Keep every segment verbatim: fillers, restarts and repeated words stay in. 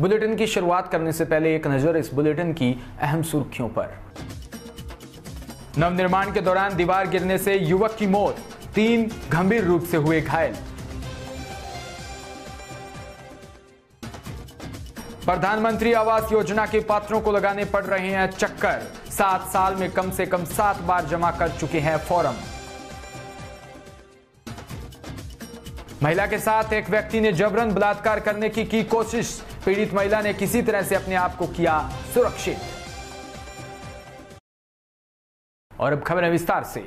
Bulletin की शुरुआत करने से पहले एक नजर इस बुलेटिन की अहम सुर्खियों पर। नवनिर्माण के दौरान दीवार गिरने से युवक की मौत, तीन गंभीर रूप से हुए घायल। प्रधानमंत्री आवास योजना के पात्रों को लगाने पड़ रहे हैं चक्कर, सात साल में कम से कम सात बार जमा कर चुके हैं फॉर्म। महिला के साथ एक व्यक्ति ने जबरन बलात्कार करने की की कोशिश, पीड़ित महिला ने किसी तरह से अपने आप को किया सुरक्षित। और अब खबरें विस्तार से।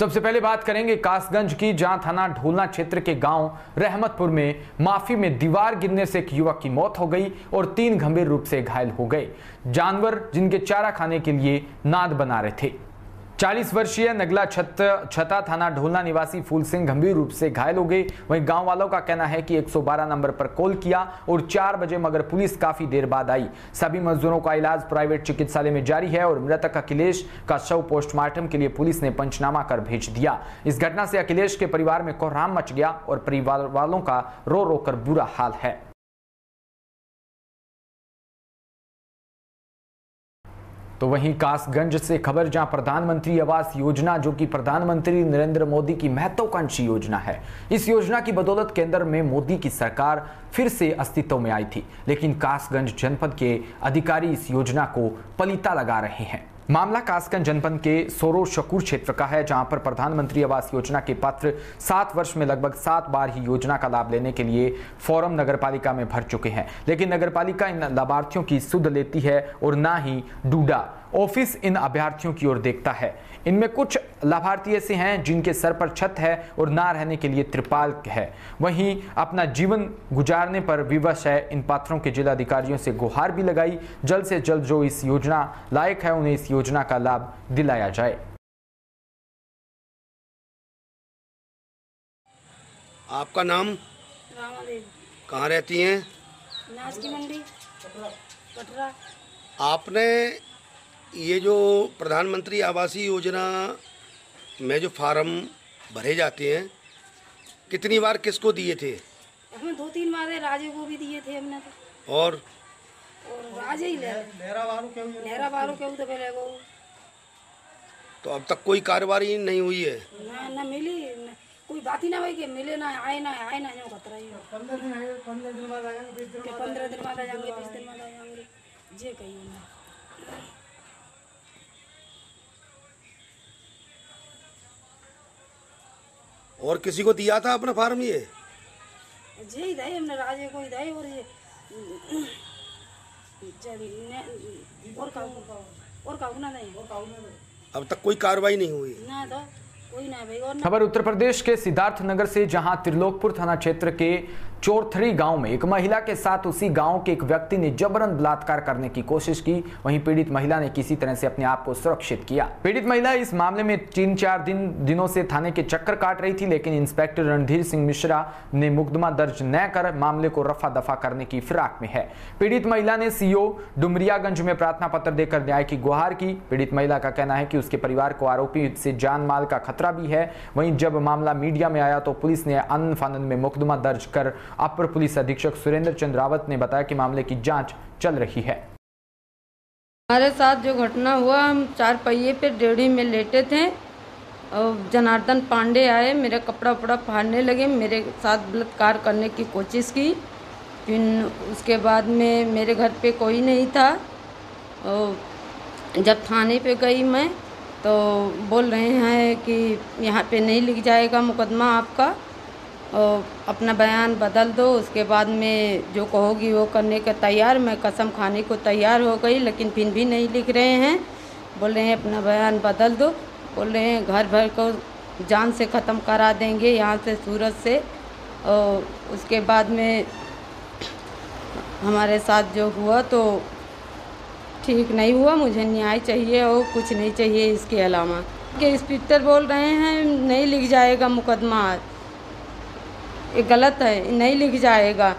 सबसे पहले बात करेंगे कासगंज की, जहां थाना ढोलना क्षेत्र के गांव रहमतपुर में माफी में दीवार गिरने से एक युवक की मौत हो गई और तीन गंभीर रूप से घायल हो गए। जानवर जिनके चारा खाने के लिए नाद बना रहे थे। चालीस वर्षीय नगला छत छता थाना ढोलना निवासी फूल सिंह गंभीर रूप से घायल हो गए। वहीं गांव वालों का कहना है कि एक सौ बारह नंबर पर कॉल किया और चार बजे, मगर पुलिस काफी देर बाद आई। सभी मजदूरों का इलाज प्राइवेट चिकित्सालय में जारी है और मृतक अखिलेश का शव पोस्टमार्टम के लिए पुलिस ने पंचनामा कर भेज दिया। इस घटना से अखिलेश के परिवार में कोहराम मच गया और परिवार वालों का रो रो कर बुरा हाल है। तो वहीं कासगंज से खबर, जहां प्रधानमंत्री आवास योजना, जो कि प्रधानमंत्री नरेंद्र मोदी की महत्वाकांक्षी योजना है, इस योजना की बदौलत केंद्र में मोदी की सरकार फिर से अस्तित्व में आई थी, लेकिन कासगंज जनपद के अधिकारी इस योजना को पलीता लगा रहे हैं। मामला कासगंज जनपद के सोरो शकूर क्षेत्र का है, जहां पर प्रधानमंत्री आवास योजना के पात्र सात वर्ष में लगभग सात बार ही योजना का लाभ लेने के लिए फॉर्म नगरपालिका में भर चुके हैं, लेकिन नगरपालिका इन लाभार्थियों की सुध लेती है और ना ही डूडा ऑफिस इन अभ्यर्थियों की ओर देखता है। इनमें कुछ लाभार्थी ऐसे हैं जिनके सर पर छत है और ना रहने के लिए त्रिपाल है। वहीं अपना जीवन गुजारने पर विवश है। इन पात्रों के जिलाधिकारियों से गुहार भी लगाई, जल्द से जल्द जो इस योजना लायक है उन्हें इस योजना का लाभ दिलाया जाए। आपका नाम, कहाँ रहती हैं? अनाज की मंडी, पटरा। आपने ये जो प्रधानमंत्री आवासीय योजना में जो फार्म भरे जाते हैं, कितनी बार किसको दिए थे? हमने दो तीन बार राजे को भी दिए थे हमने तो। और राजे ही ले लेहरा बारू के लेहरा बारू के। तो अब तक कोई कार्रवाई नहीं हुई है ना, ना मिली ना, कोई बात ही ना हुई कि मिले ना आए ना आए ना जो खतरा ही पंद्रह दिन पंद्रह दिन बाद आएंगे पंद्रह दिन बाद आएंगे बीस दिन बाद आएंगे। जे कही और किसी को दिया था अपना फार्म? ये जी दाई हमने राजे को दाई और ये और काऊ और काऊ ना नहीं और काऊ ना। अब तक कोई कार्रवाई नहीं हुई ना तो कोई ना भाई। और खबर उत्तर प्रदेश के सिद्धार्थनगर से, जहां त्रिलोकपुर थाना क्षेत्र के चोरथरी गांव में एक महिला के साथ उसी गांव के एक व्यक्ति ने जबरन बलात्कार करने की कोशिश की। वहीं पीड़ित महिला ने किसी तरह से अपने आप को सुरक्षित किया। पीड़ित महिला इस मामले में तीन चार दिन दिनों से थाने के चक्कर काट रही थी, लेकिन इंस्पेक्टर रणधीर सिंह मिश्रा ने मुकदमा दर्ज न कर मामले को रफा दफा करने की फिराक में है। पीड़ित महिला ने सीओ डुमरियागंज में प्रार्थना पत्र देकर न्याय की गुहार की। पीड़ित महिला का कहना है कि उसके परिवार को आरोपी से जान माल का खतरा भी है। वहीं जब मामला मीडिया में आया तो पुलिस ने अनन फानन में मुकदमा दर्ज कर अपर पुलिस अधीक्षक सुरेंद्र चंद रावत ने बताया कि मामले की जांच चल रही है। हमारे साथ जो घटना हुआ, हम चार पहिए पे डेढ़ी में लेटे थे और जनार्दन पांडे आए, मेरा कपड़ा उपड़ा फाड़ने लगे, मेरे साथ बलात्कार करने की कोशिश की। फिर उसके बाद में मेरे घर पे कोई नहीं था और जब थाने पे गई मैं तो बोल रहे हैं कि यहाँ पे नहीं लिख जाएगा मुकदमा आपका और अपना बयान बदल दो, उसके बाद में जो कहोगी वो करने का तैयार। मैं कसम खाने को तैयार हो गई, लेकिन फिर भी नहीं लिख रहे हैं। बोल रहे हैं अपना बयान बदल दो, बोल रहे हैं घर भर को जान से ख़त्म करा देंगे यहाँ से सूरत से। और उसके बाद में हमारे साथ जो हुआ तो ठीक नहीं हुआ। मुझे न्याय चाहिए और कुछ नहीं चाहिए इसके अलावा। कि स्पीकर बोल रहे हैं नहीं लिख जाएगा मुकदमा, ये गलत है, नहीं लिख जाएगा।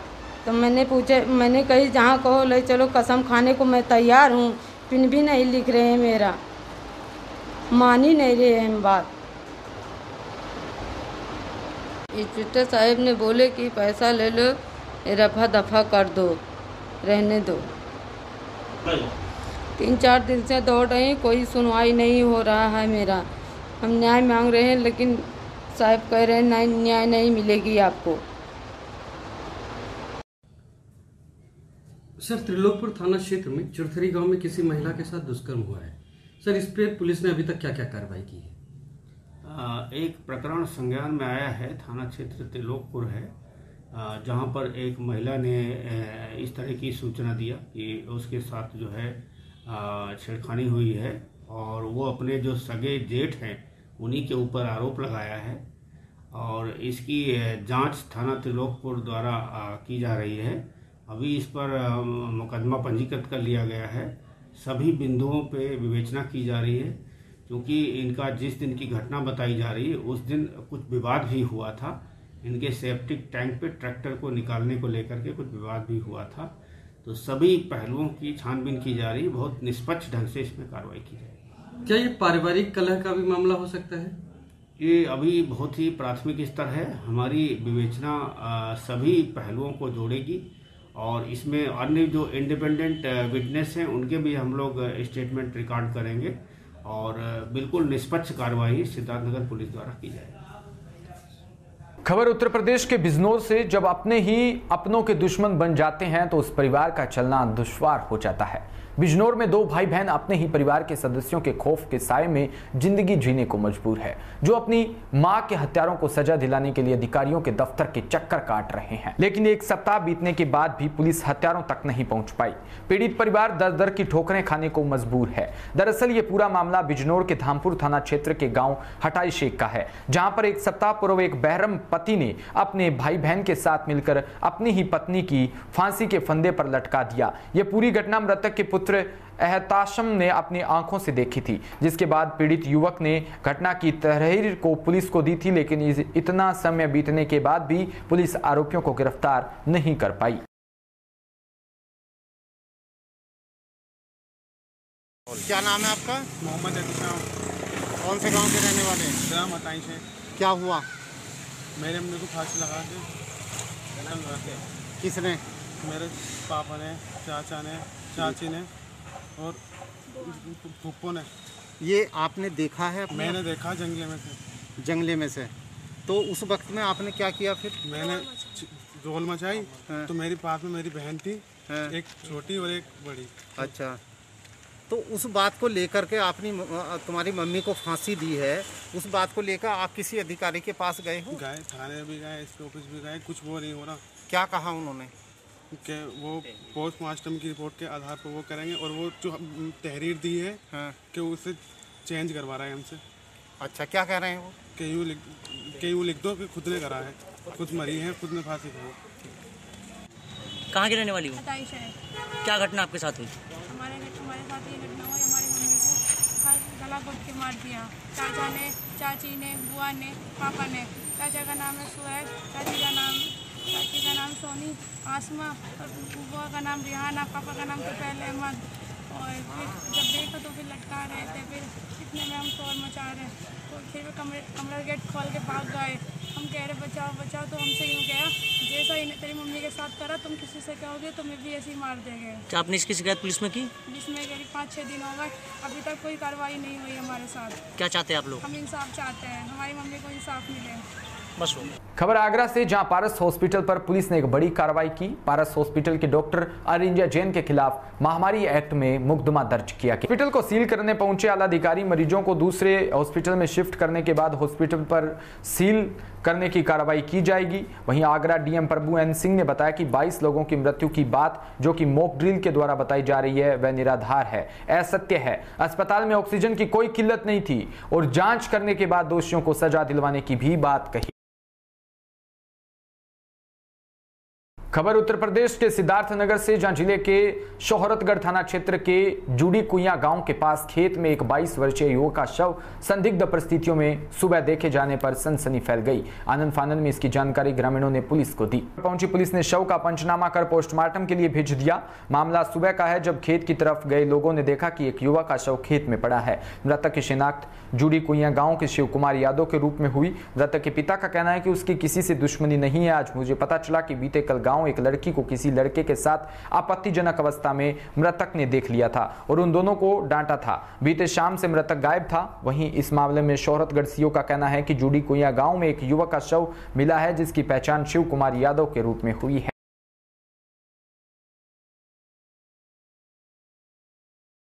तो मैंने पूछे, मैंने कही जहाँ कहो ले चलो, कसम खाने को मैं तैयार हूँ, फिर भी नहीं लिख रहे हैं, मेरा मान ही नहीं रहे हैं बात। इंस्पेक्टर साहब ने बोले कि पैसा ले लो, रफा दफा कर दो। रहने दो। तीन चार दिन से दौड़ रहे हैं, कोई सुनवाई नहीं हो रहा है मेरा। हम न्याय मांग रहे हैं, लेकिन साहब कह रहे हैं न्याय नहीं मिलेगी आपको। सर, त्रिलोकपुर थाना क्षेत्र में चुरथरी गांव में किसी महिला के साथ दुष्कर्म हुआ है। सर, इस पर पुलिस ने अभी तक क्या क्या कार्रवाई की है? आ, एक प्रकरण संज्ञान में आया है, थाना क्षेत्र त्रिलोकपुर है, जहां पर एक महिला ने इस तरह की सूचना दिया कि उसके साथ जो है छेड़खानी हुई है और वो अपने जो सगे जेठ हैं उन्हीं के ऊपर आरोप लगाया है और इसकी जांच थाना त्रिलोकपुर द्वारा की जा रही है। अभी इस पर मुकदमा पंजीकृत कर लिया गया है। सभी बिंदुओं पे विवेचना की जा रही है, क्योंकि इनका जिस दिन की घटना बताई जा रही है उस दिन कुछ विवाद भी हुआ था। इनके सेप्टिक टैंक पे ट्रैक्टर को निकालने को लेकर के कुछ विवाद भी हुआ था। तो सभी पहलुओं की छानबीन की जा रही है, बहुत निष्पक्ष ढंग से इसमें कार्रवाई की जाएगी। क्या ये पारिवारिक कलह का भी मामला हो सकता है? ये अभी बहुत ही प्राथमिक स्तर है, हमारी विवेचना सभी पहलुओं को जोड़ेगी और इसमें अन्य जो इंडिपेंडेंट विटनेस हैं उनके भी हम लोग स्टेटमेंट रिकॉर्ड करेंगे और बिल्कुल निष्पक्ष कार्रवाई सिद्धार्थनगर पुलिस द्वारा की जाएगी। खबर उत्तर प्रदेश के बिजनौर से। जब अपने ही अपनों के दुश्मन बन जाते हैं तो उस परिवार का चलना दुश्वार हो जाता है। बिजनौर में दो भाई बहन अपने ही परिवार के सदस्यों के खौफ के साए में जिंदगी जीने को मजबूर है, जो अपनी मां के हत्यारों को सजा दिलाने के लिए अधिकारियों के दफ्तर के चक्कर काट रहे हैं। लेकिन एक सप्ताह बीतने के बाद भी पुलिस हत्यारों तक नहीं पहुंच पाई। पीड़ित परिवार दर दर की ठोकरें खाने को मजबूर है। दरअसल ये पूरा मामला बिजनौर के धामपुर थाना क्षेत्र के गाँव हटाई शेख का है, जहाँ पर एक सप्ताह पूर्व एक बहरम पति ने अपने भाई बहन के साथ मिलकर अपनी ही पत्नी की फांसी के फंदे पर लटका दिया। यह पूरी घटना मृतक के पुत्र एहताशम ने अपनी आंखों से देखी थी, जिसके बाद पीड़ित युवक ने घटना की तहरीर को पुलिस को दी थी, लेकिन इतना समय बीतने के बाद भी पुलिस आरोपियों को गिरफ्तार नहीं कर पाई। क्या नाम है आपका? मोहम्मद अहताशम। कौन से गांव के रहने वाले हैं? क्या हुआ? मेरे मम्मी को फांसी लगा के। किसने? मेरे पापा ने, चाचा ने, चाची ने और फूफो ने। ये आपने देखा है? मैंने देखा जंगले में से। जंगले में से? तो उस वक्त में आपने क्या किया फिर? मैंने रोल मचाई तो मेरी पास में मेरी बहन थी, एक छोटी और एक बड़ी। अच्छा, तो उस बात को लेकर के आपने तुम्हारी मम्मी को फांसी दी है, उस बात को लेकर आप किसी अधिकारी के पास गए हो? गए, थाने भी गए, एसपी ऑफिस भी गए, कुछ वो नहीं हो रहा। क्या कहा उन्होंने? कि वो पोस्टमार्टम की रिपोर्ट के आधार पर वो करेंगे और वो जो तहरीर दी है हाँ। कि उसे चेंज करवा रहा है हमसे। अच्छा, क्या कह रहे हैं वो? कि यू लिख के यू लिख दो कि खुद ने करा है, खुद मरी है, खुद ने फांसी खाई। कहाँ की रहने वाली हो? क्या घटना आपके साथ हुई? गला घोट के मार दिया। चाचा ने, चाची ने, बुआ ने, पापा ने। चाचा का नाम है सुहैब, चाची का नाम चाची का नाम सोनी, आसमा और बुआ का नाम रिहाना, पापा का नाम तो पहले अहमद। और फिर जब देखा तो फिर लटका रहे थे, फिर इतने में हम शोर मचा रहे तो फिर वो कमरे कमरा गेट खोल के भाग गए। हम कह रहे बचाओ बचाओ, तो हमसे यूँ गया जैसा इन्हें तेरी मम्मी के साथ करा तुम किसी से कहोगे तो मैं भी ऐसे ही मार देंगे। क्या आपने इसकी शिकायत पुलिस में की? पुलिस में करीब पाँच छः दिन हो गए, अभी तक कोई कार्रवाई नहीं हुई हमारे साथ। क्या चाहते हैं आप लोग? हम इंसाफ चाहते हैं, हमारी मम्मी को इंसाफ मिले। खबर आगरा से, जहां पारस हॉस्पिटल पर पुलिस ने एक बड़ी कार्रवाई की। पारस हॉस्पिटल के डॉक्टर अरिंजय जैन के खिलाफ महामारी एक्ट में मुकदमा दर्ज किया गया। हॉस्पिटल को सील करने पहुंचे आला अधिकारी मरीजों को दूसरे हॉस्पिटल में शिफ्ट करने के बाद हॉस्पिटल पर सील करने की कार्रवाई की जाएगी। वहीं आगरा डीएम प्रभु एन सिंह ने बताया कि बाईस लोगों की मृत्यु की बात जो कि मॉक ड्रिल के द्वारा बताई जा रही है वह निराधार है, असत्य है। अस्पताल में ऑक्सीजन की कोई किल्लत नहीं थी और जांच करने के बाद दोषियों को सजा दिलवाने की भी बात कही। खबर उत्तर प्रदेश के सिद्धार्थनगर से, जहां जिले के शोहरतगढ़ थाना क्षेत्र के जुड़ी कुइया गांव के पास खेत में एक बाईस वर्षीय युवक का शव संदिग्ध परिस्थितियों में सुबह देखे जाने पर सनसनी फैल गई। आनन फानन में इसकी जानकारी ग्रामीणों ने पुलिस को दी। पहुंची पुलिस ने शव का पंचनामा कर पोस्टमार्टम के लिए भेज दिया। मामला सुबह का है, जब खेत की तरफ गए लोगों ने देखा कि एक युवक का शव खेत में पड़ा है। मृतक की शिनाख्त जुड़ी कुइया गाँव के शिव कुमार यादव के रूप में हुई। मृतक के पिता का कहना है कि उसकी किसी से दुश्मनी नहीं है, आज मुझे पता चला कि बीते कल गाँव महिलाओं एक लड़की को किसी लड़के के साथ आपत्तिजनक अवस्था में मृतक ने देख लिया था और उन दोनों को डांटा था। बीते शाम से मृतक गायब था। वहीं इस मामले में शोहरतगढ़ का कहना है कि जुड़ी कुइया गांव में एक युवक का शव मिला है जिसकी पहचान शिव कुमार यादव के रूप में हुई है।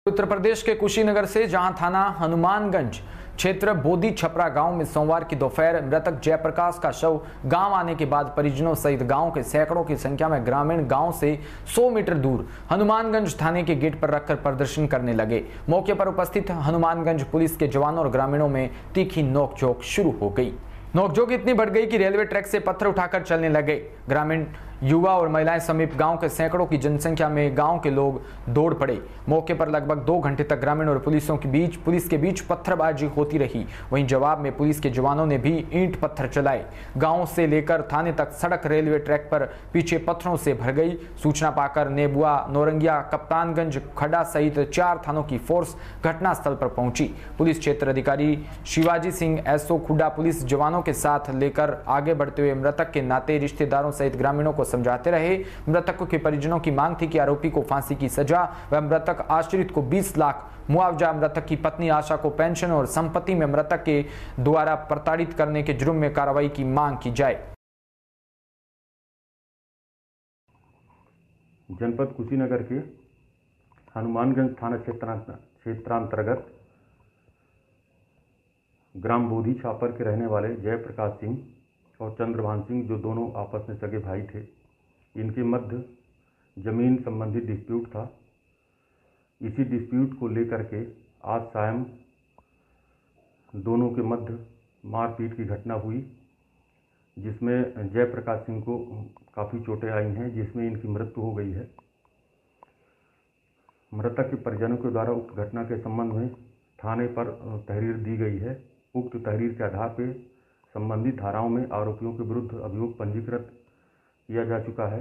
उत्तर प्रदेश के कुशीनगर से जहां थाना हनुमानगंज क्षेत्र बोधी छपरा गांव में सोमवार की दोपहर मृतक जयप्रकाश का शव गांव आने के बाद परिजनों सहित गांव के सैकड़ों की संख्या में ग्रामीण गांव से सौ मीटर दूर हनुमानगंज थाने के गेट पर रखकर प्रदर्शन करने लगे। मौके पर उपस्थित हनुमानगंज पुलिस के जवानों और ग्रामीणों में तीखी नोकझोंक शुरू हो गई। नोकझोंक इतनी बढ़ गई कि रेलवे ट्रैक से पत्थर उठाकर चलने लगे। ग्रामीण युवा और महिलाएं समीप गांव के सैकड़ों की जनसंख्या में गांव के लोग दौड़ पड़े। मौके पर लगभग दो घंटे तक ग्रामीण और पुलिसों के बीच पुलिस के बीच पत्थरबाजी होती रही। वहीं जवाब में पुलिस के जवानों ने भी ईंट पत्थर चलाए। गांव से लेकर थाने तक सड़क रेलवे ट्रैक पर पीछे पत्थरों से भर गई। सूचना पाकर नेबुआ, नौरंगिया, कप्तानगंज, खडा सहित चार थानों की फोर्स घटनास्थल पर पहुंची। पुलिस क्षेत्र अधिकारी शिवाजी सिंह एसओ खुडा पुलिस जवानों के साथ लेकर आगे बढ़ते हुए मृतक के नाते रिश्तेदारों सहित ग्रामीणों को समझाते रहे। मृतकों के परिजनों की मांग थी कि आरोपी को फांसी की सजा व मृतक आश्रित को बीस लाख मुआवजा, मृतक की पत्नी आशा को पेंशन और संपत्ति में मृतक के द्वारा प्रताड़ित करने के जुर्म में कार्रवाई की मांग की जाए। जनपद कुशीनगर के हनुमानगंज थाना क्षेत्रांतर्गत ग्राम बोधी छापर के रहने वाले जयप्रकाश सिंह और चंद्रभान सिंह जो दोनों आपस में सगे भाई थे, इनके मध्य जमीन संबंधी डिस्प्यूट था। इसी डिस्प्यूट को लेकर के आज सायं दोनों के मध्य मारपीट की घटना हुई, जिसमें जयप्रकाश सिंह को काफ़ी चोटें आई हैं, जिसमें इनकी मृत्यु हो गई है। मृतक के परिजनों के द्वारा उक्त घटना के संबंध में थाने पर तहरीर दी गई है। उक्त तहरीर के आधार पर संबंधित धाराओं में आरोपियों के विरुद्ध अभियोग पंजीकृत किया जा चुका है।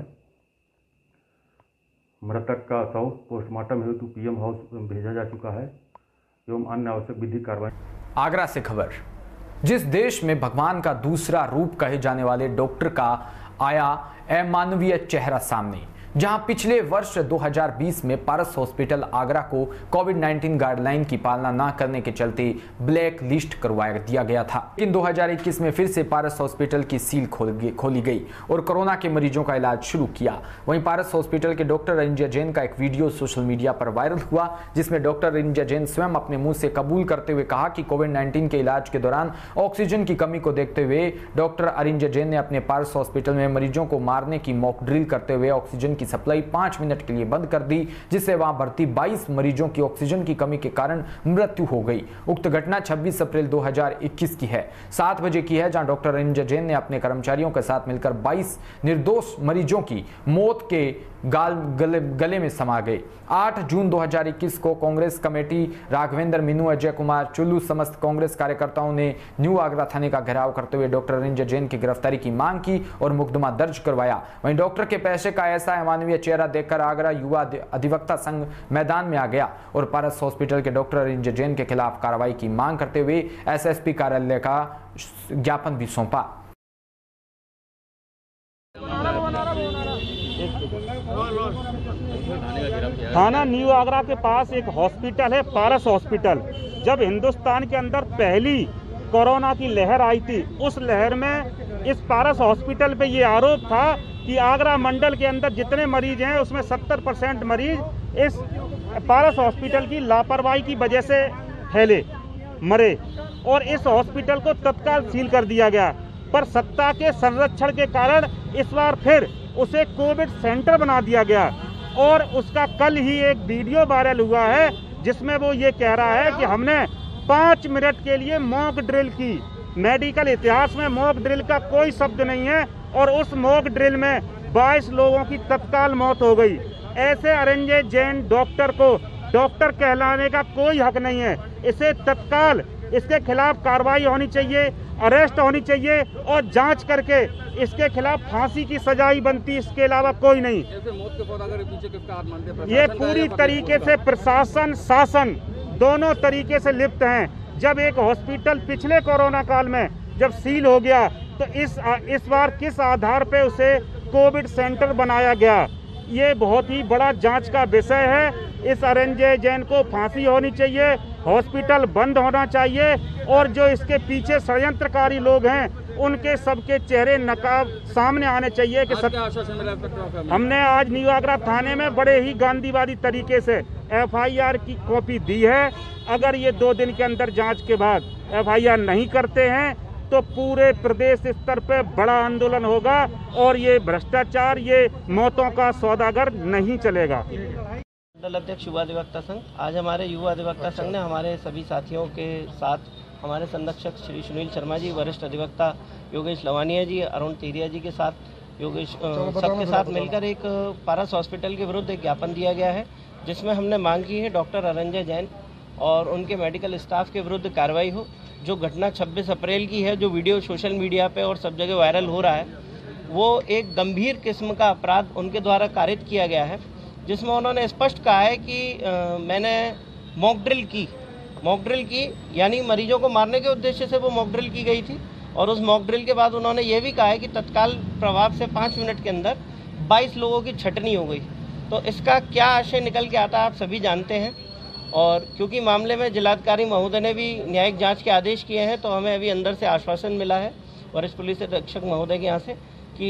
मृतक का शव पोस्टमार्टम हेतु पीएम हाउस भेजा जा चुका है एवं अन्य आवश्यक विधि कार्रवाई। आगरा से खबर। जिस देश में भगवान का दूसरा रूप कहे जाने वाले डॉक्टर का आया अमानवीय चेहरा सामने, जहां पिछले वर्ष दो हज़ार बीस में पारस हॉस्पिटल आगरा को कोविड नाइनटीन गाइडलाइन की पालना ना करने के चलते ब्लैक लिस्ट करवा दिया गया था, लेकिन दो हज़ार इक्कीस में फिर से पारस हॉस्पिटल की सील खोली गई और कोरोना के मरीजों का इलाज शुरू किया। वहीं पारस हॉस्पिटल के डॉक्टर अरिंजय जैन का एक वीडियो सोशल मीडिया पर वायरल हुआ, जिसमें डॉक्टर अरिंजय जैन स्वयं अपने मुंह से कबूल करते हुए कहा कि कोविड नाइन्टीन के इलाज के दौरान ऑक्सीजन की कमी को देखते हुए डॉक्टर अरिंजय जैन ने अपने पारस हॉस्पिटल में मरीजों को मारने की मॉक ड्रिल करते हुए ऑक्सीजन की सप्लाई पांच मिनट के लिए बंद कर दी, जिससे वहां भर्ती बाईस मरीजों की ऑक्सीजन की कमी के कारण मृत्यु हो गई। उक्त घटना छब्बीस अप्रैल दो हज़ार इक्कीस की है, सात बजे की है, जहां डॉक्टर अरिंजय जैन ने अपने कर्मचारियों के साथ मिलकर बाईस निर्दोष मरीजों की मौत के गाल गले, गले में समा गए। आठ जून दो हज़ार इक्कीस को कांग्रेस कमेटी राघवेंद्र मीनू, अजय कुमार चुल्लू समस्त कांग्रेस कार्यकर्ताओं ने न्यू आगरा थाने का घेराव करते हुए डॉक्टर अरिंजय जैन की गिरफ्तारी की मांग की और मुकदमा दर्ज करवाया। वहीं डॉक्टर के पैसे का ऐसा अमानवीय चेहरा देखकर आगरा युवा अधिवक्ता संघ मैदान में आ गया और पारस हॉस्पिटल के डॉक्टर अरिंजय जैन के खिलाफ कार्रवाई की मांग करते हुए एसएसपी कार्यालय का ज्ञापन भी सौंपा। थाना न्यू आगरा के पास एक हॉस्पिटल है, पारस हॉस्पिटल। जब हिंदुस्तान के अंदर पहली कोरोना की लहर आई थी, उस लहर में इस पारस हॉस्पिटल पे ये आरोप था कि आगरा मंडल के अंदर जितने मरीज हैं उसमें सत्तर परसेंट मरीज इस पारस हॉस्पिटल की लापरवाही की वजह से फैले, मरे, और इस हॉस्पिटल को तत्काल सील कर दिया गया। पर सत्ता के संरक्षण के कारण इस बार फिर उसे कोविड सेंटर बना दिया गया और उसका कल ही एक वीडियो वायरल हुआ है, जिसमें वो ये कह रहा है कि हमने पाँच मिनट के लिए मॉक ड्रिल की। मेडिकल इतिहास में मॉक ड्रिल का कोई शब्द नहीं है और उस मॉक ड्रिल में बाईस लोगों की तत्काल मौत हो गई। ऐसे अरिंजय जैन डॉक्टर को डॉक्टर कहलाने का कोई हक नहीं है। इसे तत्काल इसके खिलाफ कार्रवाई होनी चाहिए, अरेस्ट होनी चाहिए और जांच करके इसके खिलाफ फांसी की सजा ही बनती, इसके अलावा कोई नहीं। ये पूरी तरीके से प्रशासन, शासन दोनों तरीके से लिप्त हैं। जब एक हॉस्पिटल पिछले कोरोना काल में जब सील हो गया तो इस इस बार किस आधार पे उसे कोविड सेंटर बनाया गया। ये बहुत ही बड़ा जांच का विषय है। इस अरिंजय जैन को फांसी होनी चाहिए, हॉस्पिटल बंद होना चाहिए और जो इसके पीछे षड्यंत्रकारी लोग हैं उनके सबके चेहरे नकाब सामने आने चाहिए। कि सत... हमने आज न्यू आगरा थाने में बड़े ही गांधीवादी तरीके से एफ आई आर की कॉपी दी है। अगर ये दो दिन के अंदर जांच के बाद एफ आई आर नहीं करते हैं तो पूरे प्रदेश स्तर पे बड़ा आंदोलन होगा और ये भ्रष्टाचार, ये मौतों का सौदागर नहीं चलेगा। मंडल अध्यक्ष युवा अधिवक्ता संघ, आज हमारे युवा अधिवक्ता संघ ने हमारे सभी साथियों के साथ हमारे संरक्षक श्री सुनील शर्मा जी, वरिष्ठ अधिवक्ता योगेश लवानिया जी, अरुण तेरिया जी के साथ योगेश सबके साथ मिलकर एक पारस हॉस्पिटल के विरुद्ध एक ज्ञापन दिया गया है, जिसमें हमने मांग की है डॉक्टर अरिंजय जैन और उनके मेडिकल स्टाफ के विरुद्ध कार्रवाई हो। जो घटना छब्बीस अप्रैल की है, जो वीडियो सोशल मीडिया पे और सब जगह वायरल हो रहा है, वो एक गंभीर किस्म का अपराध उनके द्वारा कारित किया गया है, जिसमें उन्होंने स्पष्ट कहा है कि आ, मैंने मॉक ड्रिल की मॉक ड्रिल की यानी मरीजों को मारने के उद्देश्य से वो मॉक ड्रिल की गई थी। और उस मॉक ड्रिल के बाद उन्होंने ये भी कहा है कि तत्काल प्रभाव से पाँच मिनट के अंदर बाईस लोगों की छटनी हो गई। तो इसका क्या आशय निकल के आता है आप सभी जानते हैं। और क्योंकि मामले में जिलाधिकारी महोदय ने भी न्यायिक जांच के आदेश किए हैं, तो हमें अभी अंदर से आश्वासन मिला है वरिष्ठ पुलिस अधीक्षक महोदय के यहाँ से कि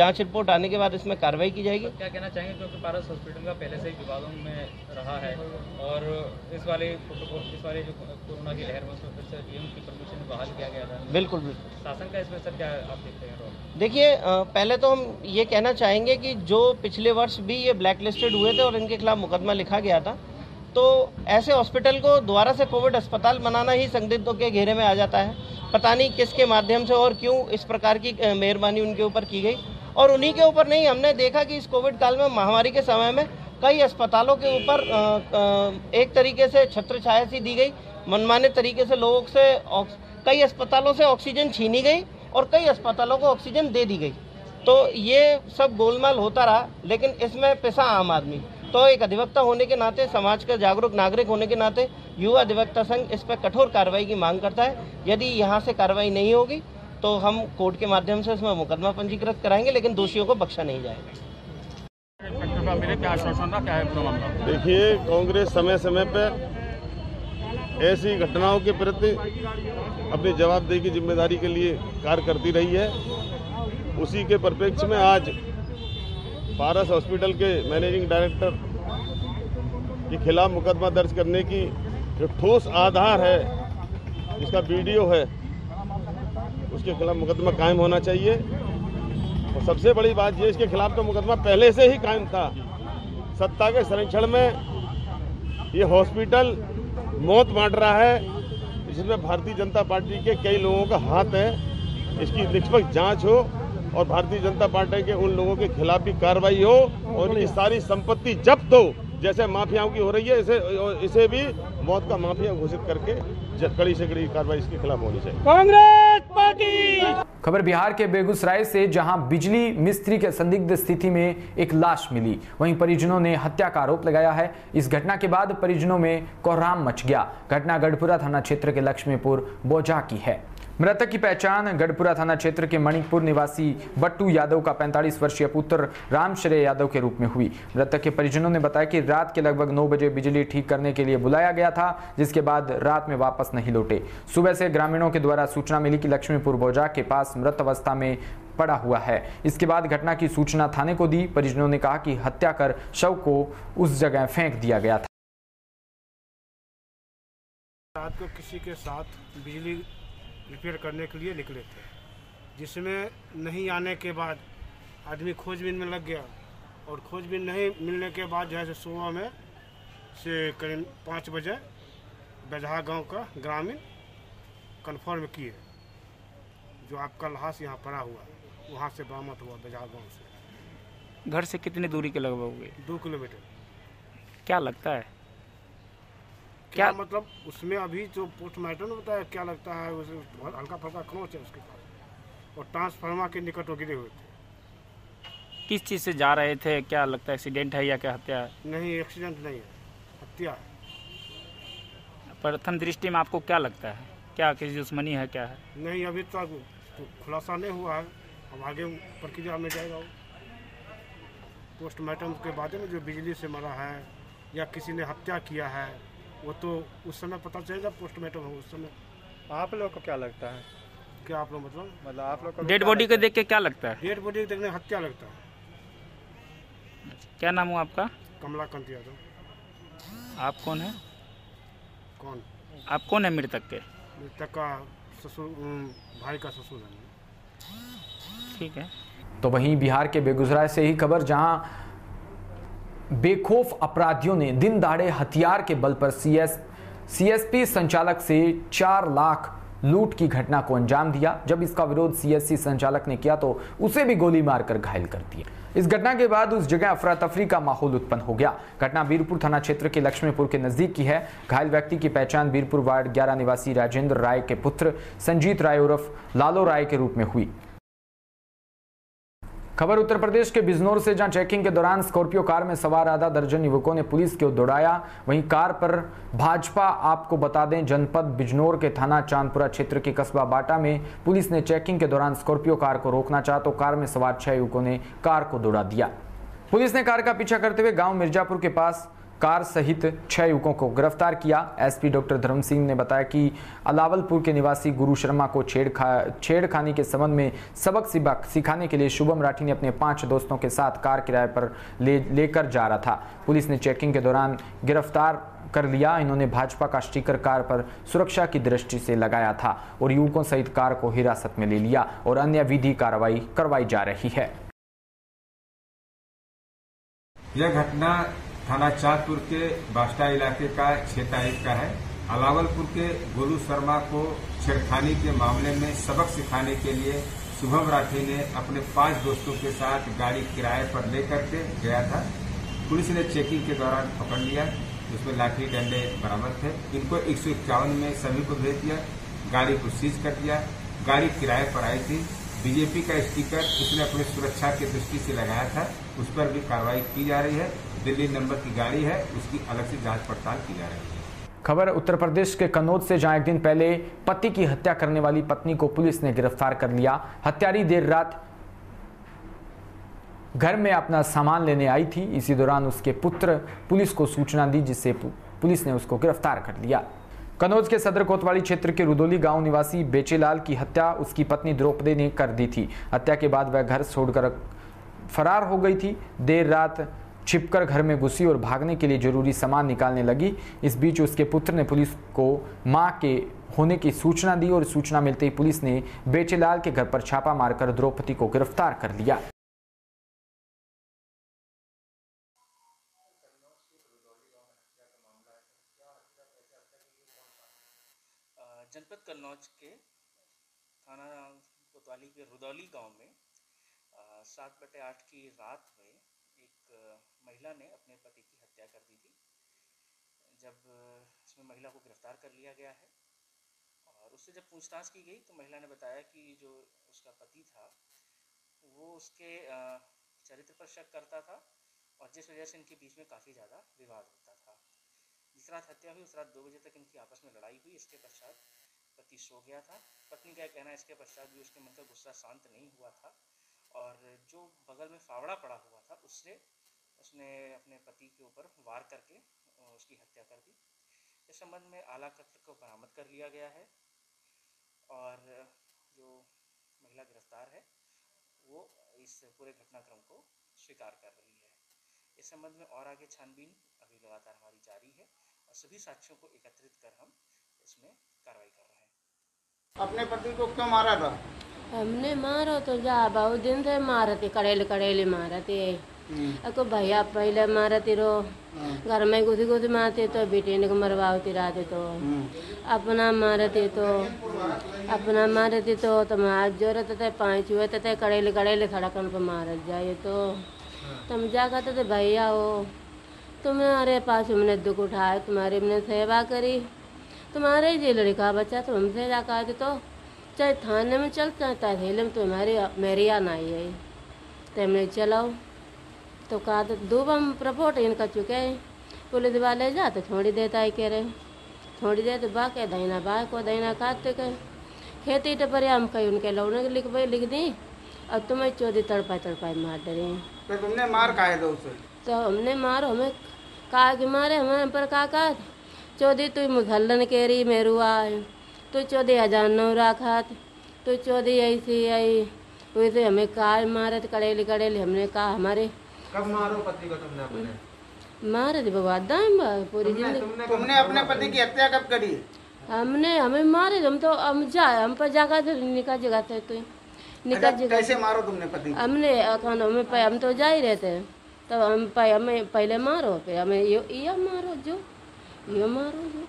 जांच रिपोर्ट आने के बाद इसमें कार्रवाई की जाएगी। क्या कहना चाहेंगे, क्योंकि पारस हॉस्पिटल का पहले से ही विवादों में रहा है और इस वाले इस वाले जो कोरोना की लहर में उसमें फिर से डीएम की परमिशन में बहाल किया गया था। बिल्कुल बिल्कुल। शासन का इसमें सर क्या आप देखते हैं? देखिए, पहले तो हम ये कहना चाहेंगे कि जो पिछले वर्ष भी ये ब्लैक लिस्टेड हुए थे और इनके खिलाफ मुकदमा लिखा गया था, तो ऐसे हॉस्पिटल को दोबारा से कोविड अस्पताल बनाना ही संदिग्धों के घेरे में आ जाता है। पता नहीं किसके माध्यम से और क्यों इस प्रकार की मेहरबानी उनके ऊपर की गई। और उन्हीं के ऊपर नहीं, हमने देखा कि इस कोविड काल में, महामारी के समय में कई अस्पतालों के ऊपर एक तरीके से छत्र छाया सी दी गई, मनमाने तरीके से लोगों से कई अस्पतालों से ऑक्सीजन छीनी गई और कई अस्पतालों को ऑक्सीजन दे दी गई। तो ये सब गोलमाल होता रहा, लेकिन इसमें पिसा आम आदमी। तो एक अधिवक्ता होने के नाते, समाज का जागरूक नागरिक होने के नाते युवा अधिवक्ता संघ इस पर कठोर कार्रवाई की मांग करता है। यदि यहाँ से कार्रवाई नहीं होगी तो हम कोर्ट के माध्यम से इसमें मुकदमा पंजीकृत कराएंगे, लेकिन दोषियों को बख्शा नहीं जाएगा। देखिए, कांग्रेस समय समय पर ऐसी घटनाओं के प्रति अपनी जवाबदेही की जिम्मेदारी के लिए कार्य करती रही है। उसी के परिप्रेक्ष्य में आज पारस हॉस्पिटल के मैनेजिंग डायरेक्टर के खिलाफ मुकदमा दर्ज करने की जो ठोस आधार है, जिसका वीडियो है, उसके खिलाफ मुकदमा कायम होना चाहिए। और सबसे बड़ी बात यह, इसके खिलाफ तो मुकदमा पहले से ही कायम था। सत्ता के संरक्षण में ये हॉस्पिटल मौत बांट रहा है, जिसमें भारतीय जनता पार्टी के कई लोगों का हाथ है। इसकी निष्पक्ष जांच हो और भारतीय जनता पार्टी के उन लोगों के खिलाफ भी कार्रवाई हो और उनकी सारी संपत्ति जब्त हो, जैसे माफियाओं की हो रही है। इसे इसे भी मौत का माफिया घोषित करके कड़ी से कड़ी कार्रवाई इसके खिलाफ होनी चाहिए। कांग्रेस पार्टी। खबर बिहार के बेगूसराय से, जहां बिजली मिस्त्री के संदिग्ध स्थिति में एक लाश मिली, वहीं परिजनों ने हत्या का आरोप लगाया है। इस घटना के बाद परिजनों में कोहराम मच गया। घटना गढ़पुरा थाना क्षेत्र के लक्ष्मीपुर बोझा की है। मृतक की पहचान गढ़पुरा थाना क्षेत्र के मणिपुर निवासी बट्टू यादव का पैंतालीस वर्षीय पुत्र रामश्रेय यादव के रूप में हुई। मृतक के परिजनों ने बताया कि रात के लगभग नौ बजे बिजली ठीक करने के लिए बुलाया गया था, जिसके बाद रात में वापस नहीं लौटे। सुबह से ग्रामीणों के द्वारा सूचना मिली कि लक्ष्मीपुर बोझा के पास मृत अवस्था में पड़ा हुआ है। इसके बाद घटना की सूचना थाने को दी। परिजनों ने कहा कि हत्या कर शव को उस जगह फेंक दिया गया था। रात को किसी के साथ बिजली रिपेयर करने के लिए निकले थे, जिसमें नहीं आने के बाद आदमी खोजबीन में लग गया और खोजबीन नहीं मिलने के बाद जो है सुबह में से करीब पाँच बजे बजहा गांव का ग्रामीण कन्फर्म किए, जो आपका लाश यहाँ पड़ा हुआ, वहाँ से बरामद हुआ बजहा गांव से। घर से कितनी दूरी के लगभग हुए? दो किलोमीटर। क्या लगता है क्या, क्या मतलब उसमें अभी जो पोस्टमार्टम होता है, क्या लगता है उसे हल्का फल्का खरोंच है उसके पास और ट्रांसफार्मर के निकट वो गिरे हुए थे। किस चीज़ से जा रहे थे? क्या लगता है एक्सीडेंट है या क्या हत्या है? नहीं, एक्सीडेंट नहीं है, हत्या है। प्रथम दृष्टि में आपको क्या लगता है, क्या किसी दुश्मनी है, क्या है? नहीं, अभी तक तो खुलासा नहीं हुआ है। हम आगे प्रक्रिया में जाएगा। पोस्टमार्टम के बाद में जो बिजली से मरा है या किसी ने हत्या किया है वो तो उस समय पता चलेगा पोस्टमार्टम हो उस समय। आप लोग को क्या लगता है? क्या आप लोग मतलब मतलब आप लोग डेड बॉडी को देख के क्या लगता है? डेड बॉडी देखने हत्या लगता है। क्या नाम हुआ आपका? कमलाकांत यादव। आप कौन है? कौन आप कौन है मृतक के? मृतक का ससुर, भाई का ससुर है। ठीक है। तो वहीं बिहार के बेगूसराय से ही खबर, जहां बेखौफ अपराधियों ने दिन दहाड़े हथियार के बल पर सीएस सीएसपी संचालक से चार लाख लूट की घटना को अंजाम दिया। जब इसका विरोध सीएससी संचालक ने किया तो उसे भी गोली मारकर घायल कर दिया। इस घटना के बाद उस जगह अफरा तफरी का माहौल उत्पन्न हो गया। घटना बीरपुर थाना क्षेत्र के लक्ष्मीपुर के नजदीक की है। घायल व्यक्ति की पहचान बीरपुर वार्ड ग्यारह निवासी राजेंद्र राय के पुत्र संजीत राय उर्फ लालो राय के रूप में हुई। खबर उत्तर प्रदेश के बिजनौर से, जहां चेकिंग के दौरान स्कॉर्पियो कार में सवार आधा दर्जन युवकों ने पुलिस को दौड़ाया। वहीं कार पर भाजपा, आपको बता दें जनपद बिजनौर के थाना चांदपुरा क्षेत्र के कस्बा बाटा में पुलिस ने चेकिंग के दौरान स्कॉर्पियो कार को रोकना चाहा तो कार में सवार छह युवकों ने कार को दौड़ा दिया। पुलिस ने कार का पीछा करते हुए गाँव मिर्जापुर के पास कार सहित छह युवकों को गिरफ्तार किया। एसपी डॉक्टर धर्म सिंह ने बताया कि अलावलपुर के निवासी गुरु शर्मा को छेड़खा छेड़खानी के संबंध में सबक सिबक सिखाने के लिए शुभम राठी ने अपने पांच दोस्तों के साथ कार किराए पर ले लेकर जा रहा था। पुलिस ने चेकिंग के दौरान गिरफ्तार कर लिया। इन्होंने भाजपा का स्टिकर कार पर सुरक्षा की दृष्टि से लगाया था और युवकों सहित कार को हिरासत में ले लिया और अन्य विधि कार्रवाई करवाई जा रही है। यह घटना थाना चांदपुर के बास्टा इलाके का छेताईक का है। अलावलपुर के गुरु शर्मा को छेड़खानी के मामले में सबक सिखाने के लिए शुभम राठी ने अपने पांच दोस्तों के साथ गाड़ी किराए पर लेकर के गया था। पुलिस ने चेकिंग के दौरान पकड़ लिया, जिसमें लाठी डंडे बरामद थे। इनको एक सौ इक्यावन में सभी को भेज दिया, गाड़ी को सीज कर दिया। गाड़ी किराए पर आई थी, बीजेपी का स्टिकर इसने अपनी सुरक्षा की दृष्टि से लगाया था, उस पर भी कार्रवाई की जा रही है। दिल्ली नंबर की गाड़ी है, उसकी अलग से जांच पड़ताल की जा रही है। खबर उत्तर प्रदेश के कन्नौज से, जहां एक दिन पहले पति की हत्या करने वाली पत्नी को पुलिस ने गिरफ्तार कर लिया। हत्यारी देर रात घर में अपना सामान लेने आई थी। इसी दौरान उसके पुत्र पुलिस को सूचना दी, जिससे पुलिस ने उसको गिरफ्तार कर लिया। कन्नौज के सदर कोतवाली क्षेत्र के रुदौली गांव निवासी बेचेलाल की हत्या उसकी पत्नी द्रौपदी ने कर दी थी। हत्या के बाद वह घर छोड़कर फरार हो गई थी। देर रात छिपकर घर में घुसी और भागने के लिए जरूरी सामान निकालने लगी। इस बीच उसके पुत्र ने पुलिस को मां के होने की सूचना दी और सूचना मिलते ही पुलिस ने बेचेलाल के घर पर छापा मारकर द्रौपदी को गिरफ्तार कर लिया। जनपद कन्नौज के थाना कोतवाली के रुदौली गांव में सात बटे आठ की रात में एक महिला ने अपने पति की हत्या कर दी थी। जब इसमें महिला को गिरफ्तार कर लिया गया है और उससे जब पूछताछ की गई तो महिला ने बताया कि जो उसका पति था वो उसके चरित्र पर शक करता था और जिस वजह से इनके बीच में काफ़ी ज़्यादा विवाद होता था। जिस रात हत्या हुई उस रात दो बजे तक इनकी आपस में लड़ाई हुई। इसके पश्चात पति सो गया था। पत्नी का कहना है इसके पश्चात भी उसके मन का गुस्सा शांत नहीं हुआ था और जो बगल में फावड़ा पड़ा हुआ था उससे उसने अपने पति के ऊपर वार करके उसकी हत्या कर दी। इस संबंध में आला कत्ल को बरामद कर लिया गया है और जो महिला गिरफ्तार है वो इस पूरे घटनाक्रम को स्वीकार कर रही है। इस संबंध में और आगे छानबीन अभी लगातार हमारी जारी है और सभी साक्ष्यों को एकत्रित कर हम इसमें कार्रवाई कर रहे हैं। अपने पति को क्यों मारा था? हमने मारा तो जा बहुत दिन से मारते कड़ेले कड़ेले मारते अको भैया पहले मारते रो घर में घुसी घुसी मारते तो बेटे ने को मरवाते रहते तो अपना मारते तो अपना मारते तो तुम हाथ जोड़े तथा पाँच हुए तथा कड़ेले कड़ेले सड़कन पर मार जाए तो तुम जा कहते थे भैया हो तुम्हारे पास हमने दुख उठाया, तुम्हारी हमने सेवा करी, तुम्हारे ही लड़का बच्चा तो हमसे जा कहते तो चाहे थाने में चल चाहे तहसील में तुम्हारी मेरी आना आई है तो हमने चलाओ तो कहा तो दो बम प्रपोट इनका चुके हैं पुलिस वाले जा तो थोड़ी देता है कह रहे थोड़ी देर तो बा के दहीना बा को दहीना काटते कहे खेती टपरिया हम कहीं उनके लौने लिख लिख दी और तुम्हें चौधरी तड़पाए तड़पाए मार डरे। तो तुमने मार खाए दो उसे? तो हमने मार हमें कहा कि मारे हमें पर का का चौधरी तु मुसलन केरी मेरुआ तु चौधरी हजार नौ राखा तु चौधरी ऐसी आई वैसे हमें कहा मारे तो कड़ेली कड़ेली हमने कहा हमारे। कब मारो पति को तुमने अपने? मारे थे बाबा दाम पूरी जिंदगी। तुमने, तुमने अपने पति की हत्या कब करी? हमने हमें मारे हम तो हम जा हम पर जागा थे निकाल जगह थे तो निकाल जगह। कैसे मारो तुमने पति? हमने खान हमें हम तो जा ही रहते हैं तब तो हम पाए हमें पहले मारो फिर हमें यो ये मारो जो ये मारो जो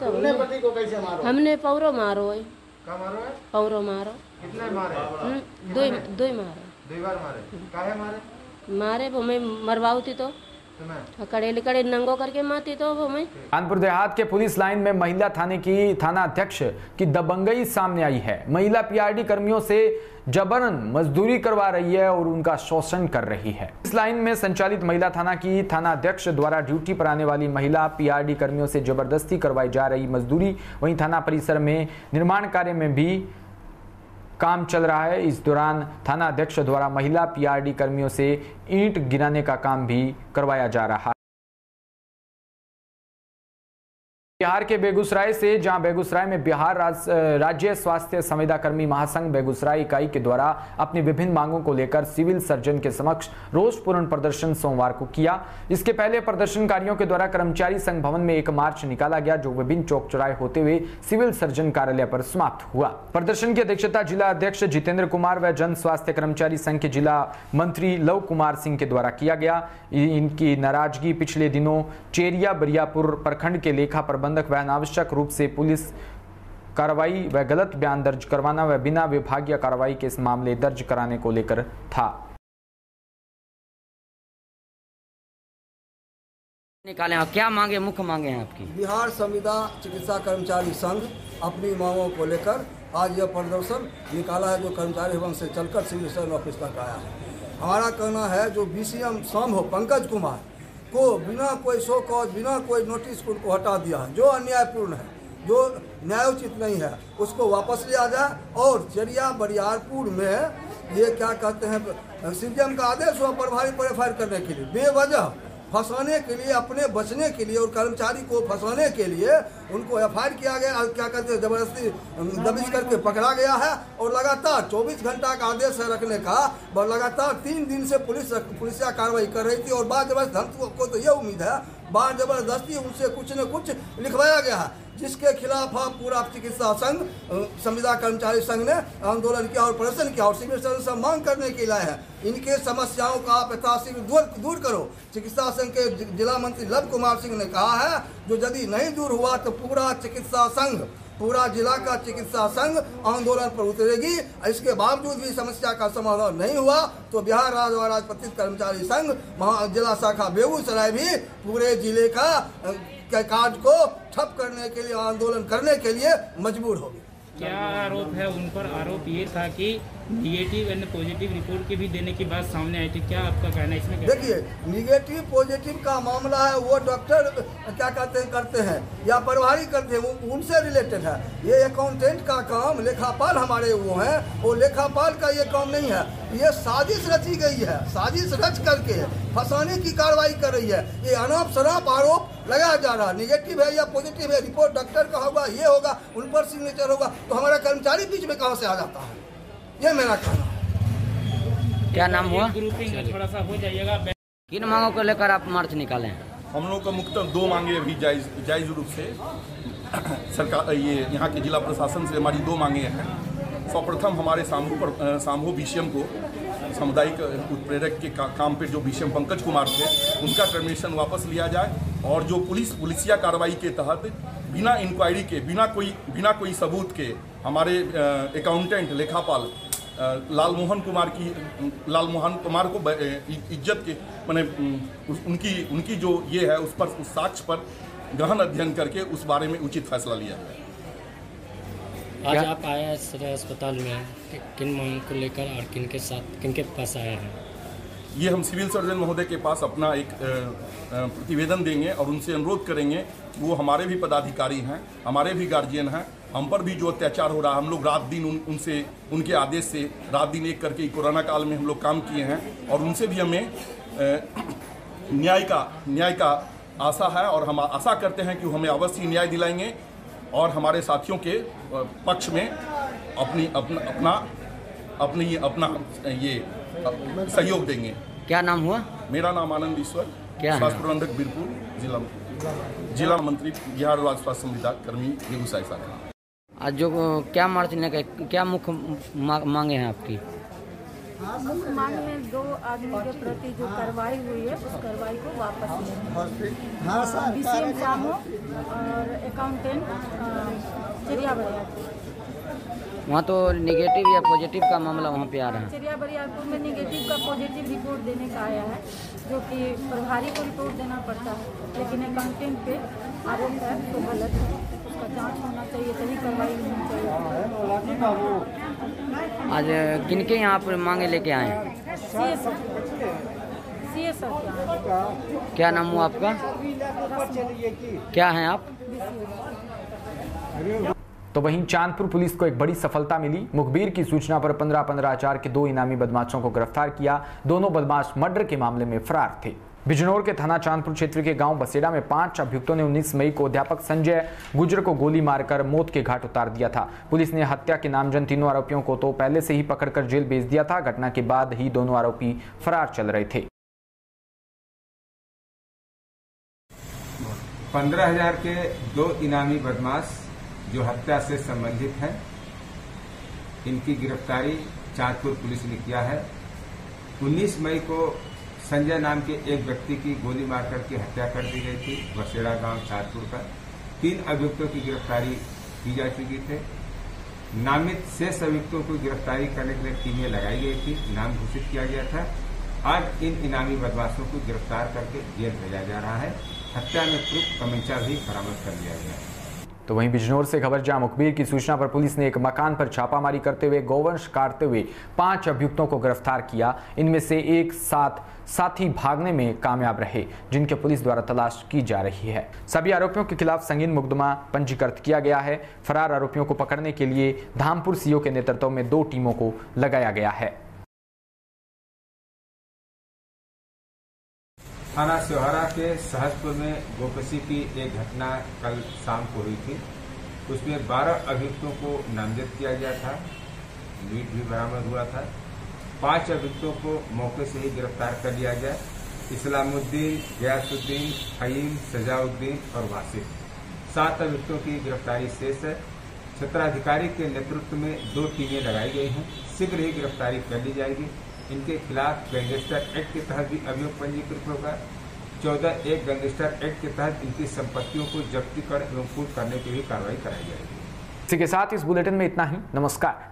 तो हमने पति को कैसे मारो? हमने पौरो मारो है। क्या मारो है? पौरो मारो। कितने मारे? दो दो ही मारे। दो बार मारे? काहे मारे? मारे हमें मरवाऊ थी तो कड़े कड़े नंगो करके मारती तो हमें। कानपुर देहात के पुलिस लाइन में महिला थाने की थाना अध्यक्ष की दबंगई सामने आई है। महिला पीआरडी कर्मियों से जबरन मजदूरी करवा रही है और उनका शोषण कर रही है। इस लाइन में संचालित महिला थाना की थाना अध्यक्ष द्वारा ड्यूटी पर आने वाली महिला पीआरडी कर्मियों से जबरदस्ती करवाई जा रही मजदूरी। वहीं थाना परिसर में निर्माण कार्य में भी काम चल रहा है। इस दौरान थाना अध्यक्ष द्वारा महिला पीआरडी कर्मियों से ईंट गिराने का काम भी करवाया जा रहा है। बिहार के बेगूसराय से, जहां बेगूसराय में बिहार राज, राज्य स्वास्थ्य संविदाकर्मी महासंघ बेगूसराय इकाई के द्वारा अपनी विभिन्न मांगों को लेकर सिविल सर्जन के समक्ष रोष पूर्ण प्रदर्शन सोमवार को किया। इसके पहले प्रदर्शनकारियों के द्वारा कर्मचारी संघ भवन में एक मार्च निकाला गया जो विभिन्न चौक चौराहे होते हुए सिविल सर्जन कार्यालय पर समाप्त हुआ। प्रदर्शन की अध्यक्षता जिला अध्यक्ष जितेंद्र कुमार व जन स्वास्थ्य कर्मचारी संघ के जिला मंत्री लव कुमार सिंह के द्वारा किया गया। इनकी नाराजगी पिछले दिनों चेरिया बरियापुर प्रखंड के लेखा प्रबंधक व अनावश्यक रूप से पुलिस कार्रवाई व गलत बयान दर्ज करवाना व बिना विभागीय कार्रवाई के इस मामले दर्ज कराने को लेकर था। निकाले आप क्या मांगे? मुख्य मांगे हैं आपकी? बिहार संविदा चिकित्सा कर्मचारी संघ अपनी मांगों को लेकर आज यह प्रदर्शन निकाला है जो कर्मचारी भवन से चलकर सिविल सर्जन ऑफिस तक आया है। हमारा कहना है जो बीसीएम सम हो पंकज कुमार को बिना कोई शो कॉज बिना कोई नोटिस उनको हटा दिया है जो अन्यायपूर्ण है जो न्यायोचित नहीं है उसको वापस लिया जाए। और चरिया बरियारपुर में ये क्या कहते हैं सीजीएम का आदेश हुआ प्रभारी पर एफ आई आर करने के लिए बेवजह फंसाने के लिए अपने बचने के लिए और कर्मचारी को फंसाने के लिए उनको एफ आई आर किया गया और क्या कहते हैं जबरदस्ती दबिश करके पकड़ा गया है। और लगातार चौबीस घंटा का आदेश है रखने का और लगातार तीन दिन से पुलिस पुलिसिया कार्रवाई कर रही थी। और बाद जबरदस्त हम को तो ये उम्मीद है बार जबरदस्ती उनसे कुछ न कुछ लिखवाया गया है जिसके खिलाफ हम पूरा चिकित्सा संघ संविदा कर्मचारी संघ ने आंदोलन किया और प्रदर्शन किया और सिविल सर्जन से मांग करने के लिए है इनके समस्याओं का आप यथाशीघ्र दूर दूर करो। चिकित्सा संघ के जिला मंत्री लव कुमार सिंह ने कहा है जो यदि नहीं दूर हुआ तो पूरा चिकित्सा संघ पूरा जिला का चिकित्सा संघ आंदोलन पर उतरेगी। इसके बावजूद भी समस्या का समाधान नहीं हुआ तो बिहार राज्य और राजपत्रित कर्मचारी संघ जिला शाखा बेगूसराय भी पूरे जिले का कार्य को ठप करने के लिए आंदोलन करने के लिए मजबूर होगी। क्या आरोप है उन पर? आरोप ये था कि निगेटिव एंड पॉजिटिव रिपोर्ट की भी देने की बात सामने आई थी। क्या आपका कहना है इसमें? देखिए निगेटिव पॉजिटिव का मामला है वो डॉक्टर क्या कहते हैं करते हैं या प्रभारी करते हैं उनसे रिलेटेड है। ये अकाउंटेंट का काम लेखापाल हमारे वो हैं वो लेखापाल का ये काम नहीं है। ये साजिश रची गई है साजिश रच करके फंसाने की कार्रवाई कर रही है। ये अनाप शराप आरोप लगाया जा रहा है निगेटिव है या पॉजिटिव है रिपोर्ट डॉक्टर का होगा ये होगा उन पर सिग्नेचर होगा तो हमारा कर्मचारी बीच में कहाँ से आ जाता है ये मेरा कहना। क्या नाम हुआ? थोड़ा सा हो जाइएगा। किन मांगों को लेकर आप मार्च निकाले हैं? हम लोग का मुख्य दो मांगे अभी जायज जायज रूप से सरकार ये यहाँ के जिला प्रशासन से हमारी दो मांगे हैं। सर्वप्रथम हमारे सामू पर सामू बीसीएम को सामुदायिक उत्प्रेरक के का, काम पे जो बीसीएम पंकज कुमार थे उनका टर्मिनेशन वापस लिया जाए और जो पुलिस पुलिसिया कार्रवाई के तहत बिना इंक्वायरी के बिना कोई बिना कोई सबूत के हमारे अकाउंटेंट लेखापाल लालमोहन कुमार की लालमोहन कुमार को इज्जत के माने उनकी उनकी जो ये है उस पर उस साक्ष्य पर गहन अध्ययन करके उस बारे में उचित फैसला लिया जाए। आज क्या? आप आए सदर अस्पताल में किन मांग को लेकर और किन के साथ किन के पास आए हैं? ये हम सिविल सर्जन महोदय के पास अपना एक प्रतिवेदन देंगे और उनसे अनुरोध करेंगे। वो हमारे भी पदाधिकारी हैं हमारे भी गार्जियन हैं हम पर भी जो अत्याचार हो रहा है, हम लोग रात दिन उन, उनसे उनके आदेश से रात दिन एक करके कोरोना काल में हम लोग काम किए हैं और उनसे भी हमें न्याय का न्याय का आशा है और हम आशा करते हैं कि हमें अवश्य न्याय दिलाएंगे और हमारे साथियों के पक्ष में अपनी अपना अपना अपनी अपना ये सहयोग देंगे। क्या नाम हुआ? मेरा नाम आनंद ईश्वर, स्वास्थ्य प्रबंधक बीरपुर, जिला जिला मंत्री बिहार राज्य स्वास्थ्य संविदा कर्मी बेगूसराय शाखा। आज जो क्या मार्च ने क्या मुख्य मांगे हैं आपकी? मुख्य मांग में दो आदमी के प्रति जो कार्रवाई हुई है उस कार्रवाई को वापस लें और अकाउंटेंट चिड़िया बरियापुर। वहाँ तो नेगेटिव या पॉजिटिव का मामला वहाँ पे आ रहा है। चिड़िया बरियापुर में नेगेटिव का पॉजिटिव रिपोर्ट देने का आया है जो कि प्रभारी को रिपोर्ट देना पड़ता है, लेकिन अकाउंटेंट पे आरोप है तो गलत है, उसका जांच होना चाहिए, सही कार्रवाई होनी चाहिए। आज किनके यहाँ पर मांगे लेके आए हैं? C S I. क्या नाम हुआ आपका? क्या हैं आप? तो वहीं चांदपुर पुलिस को एक बड़ी सफलता मिली। मुखबिर की सूचना पर पंद्रह पंद्रह आचार के दो इनामी बदमाशों को गिरफ्तार किया। दोनों बदमाश मर्डर के मामले में फरार थे। बिजनौर के थाना चांदपुर क्षेत्र के गांव बसेड़ा में पांच अभियुक्तों ने उन्नीस मई को अध्यापक संजय गुजर को गोली मारकर मौत के घाट उतार दिया था। पुलिस ने हत्या के नामजद तीनों आरोपियों को तो पहले से ही पकड़कर जेल भेज दिया था। घटना के बाद ही दोनों आरोपी फरार चल रहे थे। पंद्रह हजार के दो इनामी बदमाश जो हत्या से संबंधित है, इनकी गिरफ्तारी चांदपुर पुलिस ने किया है। उन्नीस मई को संजय नाम के एक व्यक्ति की गोली मारकर के हत्या कर दी गई थी बसेड़ा गांव चांदपुर का। तीन अभियुक्तों की गिरफ्तारी की जा चुकी थी। नामित शेष अभियुक्तों को गिरफ्तारी करने के लिए टीमें लगाई गई थी, नाम घोषित किया गया था। आज इन इनामी बदमाशों को गिरफ्तार करके जेल भेजा जा रहा है। हत्या में प्रयुक्त कमंचा भी बरामद कर लिया गया है। तो वहीं बिजनौर से खबर जहां मुखबिर की सूचना पर पुलिस ने एक मकान पर छापामारी करते हुए गौवंश काटते हुए पांच अभियुक्तों को गिरफ्तार किया। इनमें से एक साथ साथी भागने में कामयाब रहे, जिनके पुलिस द्वारा तलाश की जा रही है। सभी आरोपियों के खिलाफ संगीन मुकदमा पंजीकृत किया गया है। फरार आरोपियों को पकड़ने के लिए धामपुर सीओ के नेतृत्व में दो टीमों को लगाया गया है। थाना सिहारा के सहजपुर में गोकशी की एक घटना कल शाम को हुई थी। उसमें बारह अभियुक्तों को नामजद किया गया था, लीड भी बरामद हुआ था। पांच अभियुक्तों को मौके से ही गिरफ्तार कर लिया गया। इस्लामुद्दीन, जहांसुद्दीन, हायीन, सजाउदीन और वासित। सात अभियुक्तों की गिरफ्तारी शेष है। क्षेत्राधिकारी के नेतृत्व में दो टीमें लगाई गई हैं, शीघ्र ही गिरफ्तारी कर ली जाएगी। इनके खिलाफ गैंगस्टर एक्ट के तहत भी अभियोग पंजीकृत होगा। चौदह एक गैंगस्टर एक्ट के तहत इनकी संपत्तियों को जब्त कर एवं कुर्क करने की भी कार्रवाई कराई जाएगी। इसी के साथ इस बुलेटिन में इतना ही। नमस्कार।